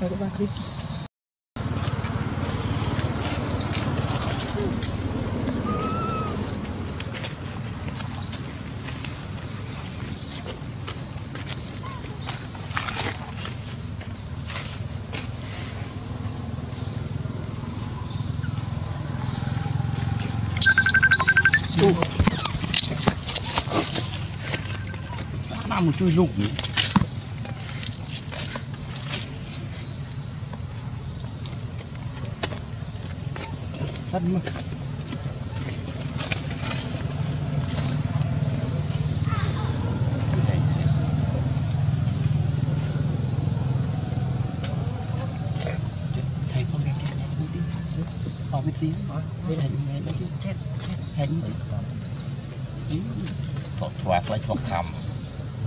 các bạn thích. Đã một chui rụng thân mà. Hãy subscribe cho kênh Ghiền Mì Gõ để không bỏ lỡ những video hấp dẫn. Hãy subscribe cho kênh Ghiền Mì Gõ để không bỏ